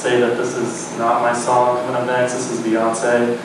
say that this is not my song coming up next. This is Beyonce.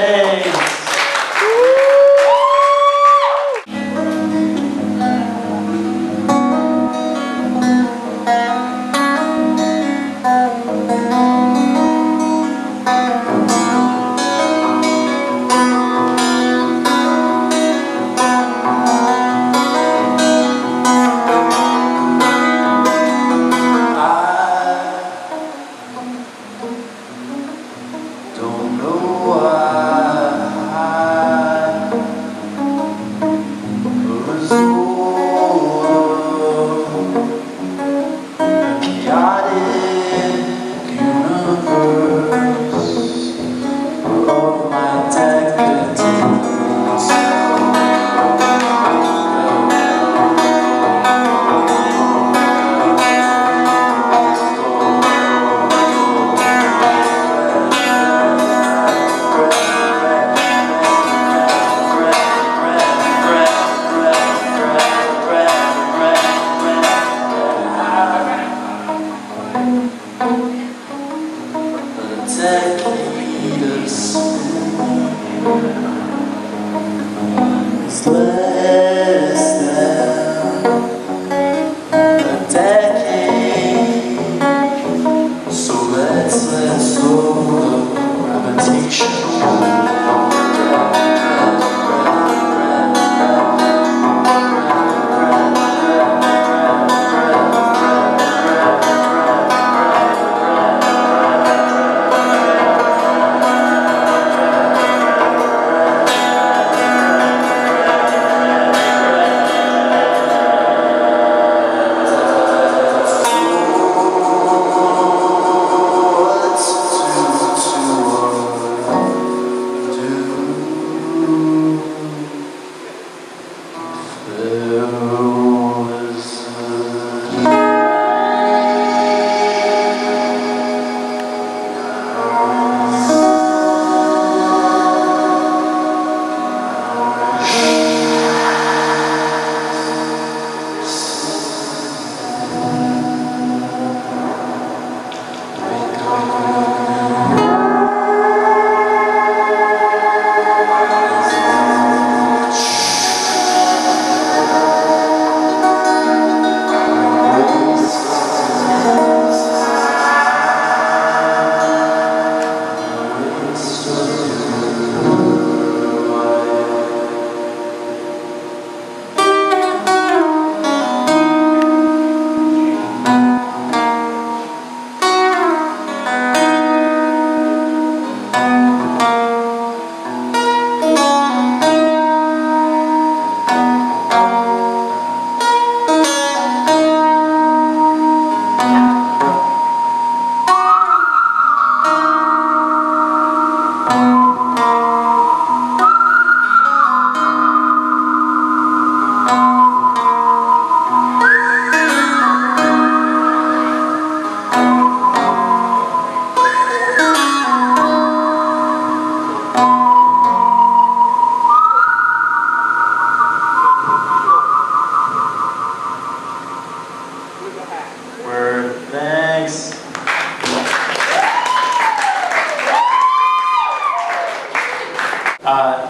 Thanks.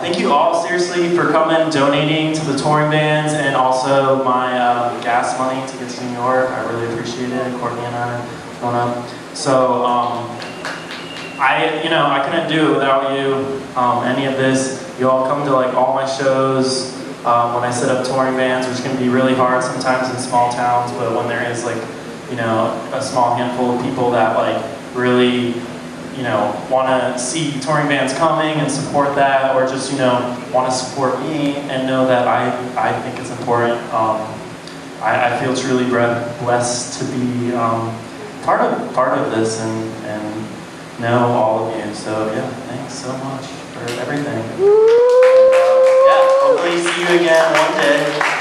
Thank you all, seriously, for coming, donating to the touring bands, and also my gas money to get to New York. I really appreciate it. Courtney and I going up. So, I couldn't do it without you. Any of this, you all come to like all my shows. When I set up touring bands, which can be really hard sometimes in small towns, but when there is like, a small handful of people that like really. Want to see touring bands coming and support that, or just, want to support me and know that I think it's important. I feel truly blessed to be part of this and know all of you. So, yeah, thanks so much for everything. Yeah, hopefully see you again one day.